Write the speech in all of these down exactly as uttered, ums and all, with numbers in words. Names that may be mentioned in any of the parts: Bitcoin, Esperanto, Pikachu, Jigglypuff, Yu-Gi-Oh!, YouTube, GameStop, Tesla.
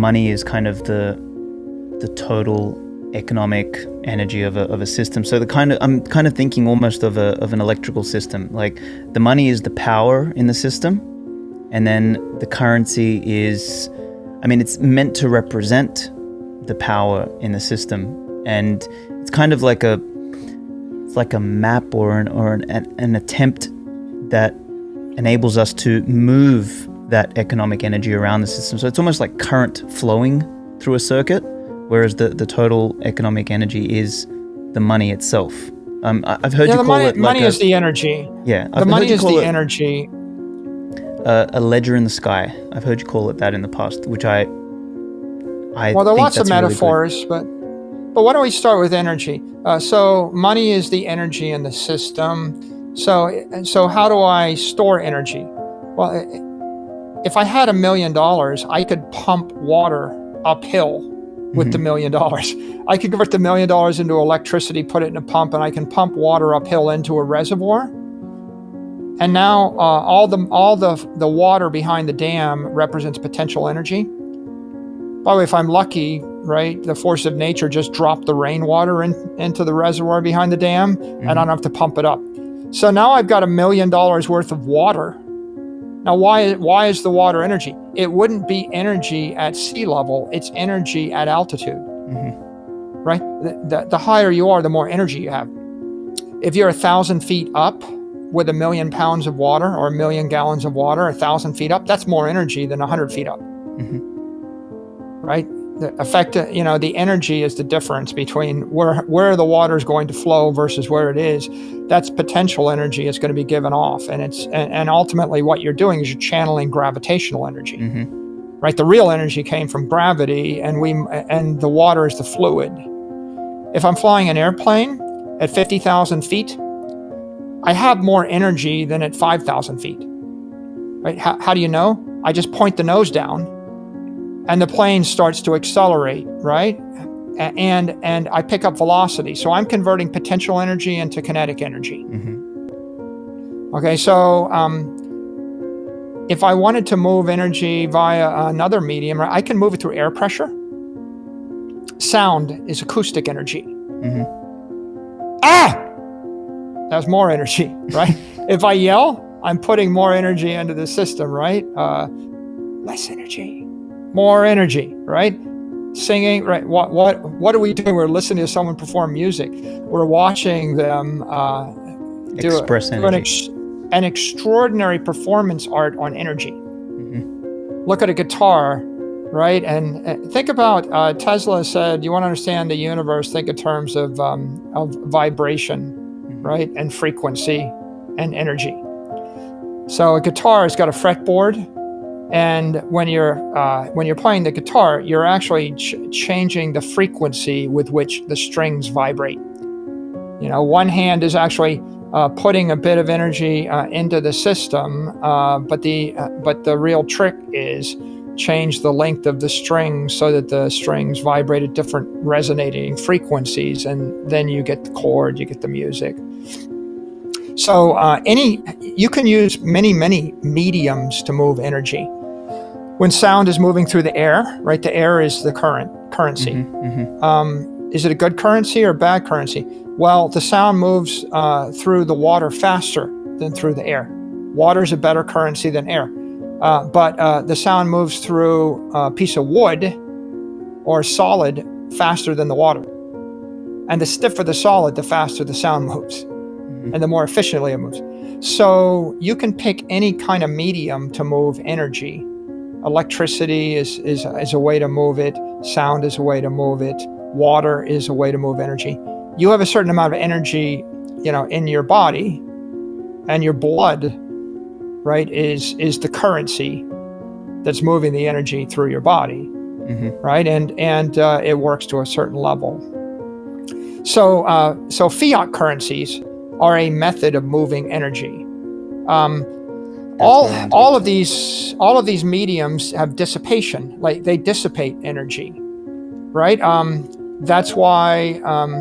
money is kind of the the total economic energy of a, of a system. So the kind of I'm kind of thinking almost of a of an electrical system. Like the money is the power in the system, and then the currency is, I mean, it's meant to represent the power in the system, and it's kind of like a it's like a map or an or an an attempt that enables us to move that economic energy around the system. So it's almost like current flowing through a circuit, whereas the, the total economic energy is the money itself. Um, I've heard yeah, you call money, it like money a, is the energy. Yeah, the I've money is the it, energy. Uh, a ledger in the sky. I've heard you call it that in the past, which I. I well, there are lots of metaphors, really but but why don't we start with energy? Uh, so money is the energy in the system. So so how do I store energy? Well, it, if I had a million dollars, I could pump water uphill with mm-hmm. the million dollars. I could convert the million dollars into electricity, put it in a pump, and I can pump water uphill into a reservoir. And now uh, all the all the, the water behind the dam represents potential energy. By the way, if I'm lucky, right, the force of nature just dropped the rainwater in, into the reservoir behind the dam, mm-hmm. and I don't have to pump it up. So now I've got a million dollars worth of water. Now, why, why is the water energy? It wouldn't be energy at sea level. It's energy at altitude, mm-hmm. right? The, the, the higher you are, the more energy you have. If you're a thousand feet up with a million pounds of water or a million gallons of water, a thousand feet up, that's more energy than a hundred feet up, mm-hmm. right? The effect, you know, the energy is the difference between where, where the water is going to flow versus where it is. That's potential energy is going to be given off. And it's, and, and ultimately what you're doing is you're channeling gravitational energy, mm-hmm. right? The real energy came from gravity, and we, and the water is the fluid. If I'm flying an airplane at fifty thousand feet, I have more energy than at five thousand feet, right? How, how do you know? I just point the nose down, and the plane starts to accelerate, right? And and I pick up velocity. So I'm converting potential energy into kinetic energy. Mm-hmm. Okay, so um, if I wanted to move energy via another medium, I can move it through air pressure. Sound is acoustic energy. Mm-hmm. Ah! That's more energy, right? If I yell, I'm putting more energy into the system, right? Uh, less energy. More energy, right? Singing, right? What what what are we doing? We're listening to someone perform music. We're watching them uh, do, Express a, do an, ex an extraordinary performance art on energy. Mm-hmm. Look at a guitar, right? And uh, think about uh, Tesla said, "You want to understand the universe? Think in terms of um, of vibration, mm-hmm. right? And frequency, and energy." So a guitar has got a fretboard. And when you're uh, when you're playing the guitar, you're actually ch changing the frequency with which the strings vibrate. You know, one hand is actually uh, putting a bit of energy uh, into the system, uh, but the uh, but the real trick is change the length of the strings so that the strings vibrate at different resonating frequencies, and then you get the chord, you get the music. So uh, any you can use many many mediums to move energy. When sound is moving through the air, right? The air is the current currency. Mm-hmm, mm-hmm. Um, is it a good currency or a bad currency? Well, the sound moves uh, through the water faster than through the air. Water is a better currency than air. Uh, but uh, the sound moves through a piece of wood or solid faster than the water. And the stiffer the solid, the faster the sound moves, mm-hmm. and the more efficiently it moves. So you can pick any kind of medium to move energy. Electricity is, is, is a way to move it. Sound is a way to move it. Water is a way to move energy. You have a certain amount of energy, you know, in your body, and your blood, right, is, is the currency that's moving the energy through your body, mm-hmm. right? And, and uh, it works to a certain level. So, uh, so fiat currencies are a method of moving energy. Um, all, all of these, all of these mediums have dissipation, like they dissipate energy, right? Um, that's why, um,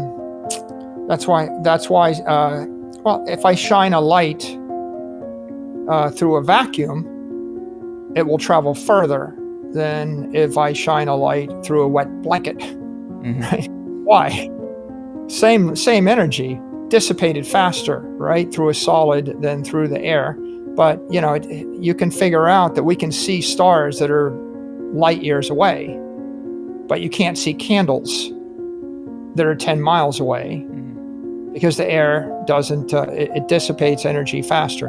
that's why, that's why, uh, well, if I shine a light uh, through a vacuum, it will travel further than if I shine a light through a wet blanket. Mm-hmm. Right? Why? Same, same energy, dissipated faster, right, through a solid than through the air. But, you know, it, you can figure out that we can see stars that are light years away, but you can't see candles that are ten miles away, mm-hmm. because the air doesn't, uh, it, it dissipates energy faster.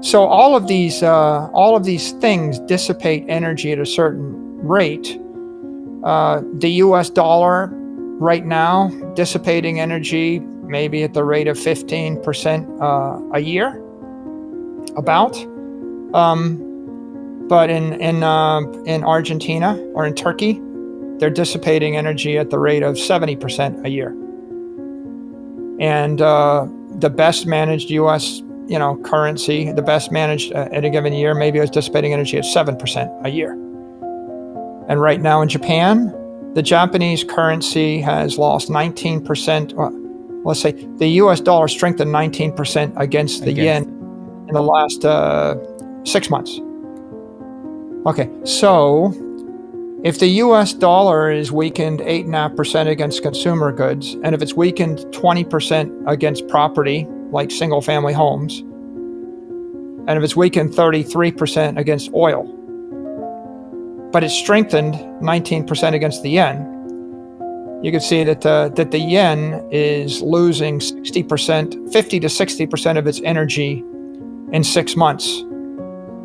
So all of these, uh, all of these things dissipate energy at a certain rate. Uh, the U S dollar right now, dissipating energy maybe at the rate of fifteen percent uh, a year, about. Um, but in in uh, in Argentina or in Turkey, they're dissipating energy at the rate of seventy percent a year. And uh, the best managed U S you know, currency, the best managed uh, at a given year, maybe it was dissipating energy at seven percent a year. And right now in Japan, the Japanese currency has lost nineteen percent, well, let's say the U S dollar strengthened nineteen percent against the against. yen in the last uh, six months. Okay, so if the U S dollar is weakened eight point five percent against consumer goods, and if it's weakened twenty percent against property, like single family homes, and if it's weakened thirty-three percent against oil, but it's strengthened nineteen percent against the yen, you can see that, uh, that the yen is losing sixty percent, fifty to sixty percent of its energy in six months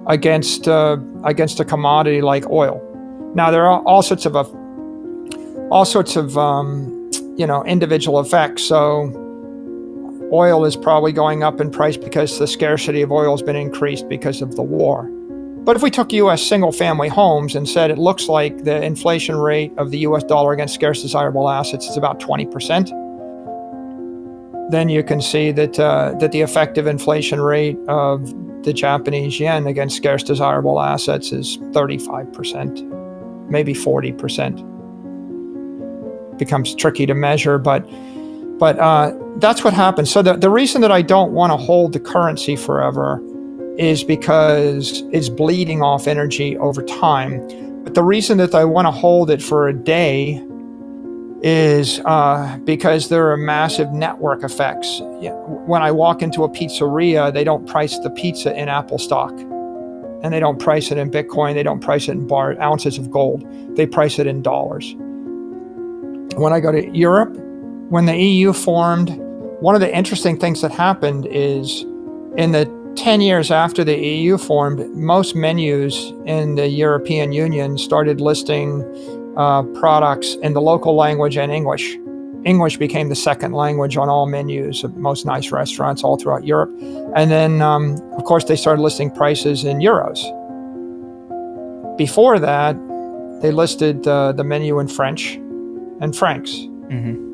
against, uh, against a commodity like oil. Now, there are all sorts of, uh, all sorts of um, you know, individual effects. So oil is probably going up in price because the scarcity of oil has been increased because of the war. But if we took U S single-family homes and said it looks like the inflation rate of the U S dollar against scarce desirable assets is about twenty percent, then you can see that, uh, that the effective inflation rate of the Japanese yen against scarce desirable assets is thirty-five percent, maybe forty percent. Becomes tricky to measure, but But uh, that's what happens. So the, the reason that I don't want to hold the currency forever is because it's bleeding off energy over time. But the reason that I want to hold it for a day is uh, because there are massive network effects. When I walk into a pizzeria, they don't price the pizza in Apple stock. And they don't price it in Bitcoin. They don't price it in bar ounces of gold. They price it in dollars. When I go to Europe, when the E U formed, one of the interesting things that happened is in the ten years after the E U formed, most menus in the European Union started listing uh, products in the local language and English. English became the second language on all menus of most nice restaurants all throughout Europe. And then, um, of course, they started listing prices in euros. Before that, they listed uh, the menu in French and francs. Mm-hmm.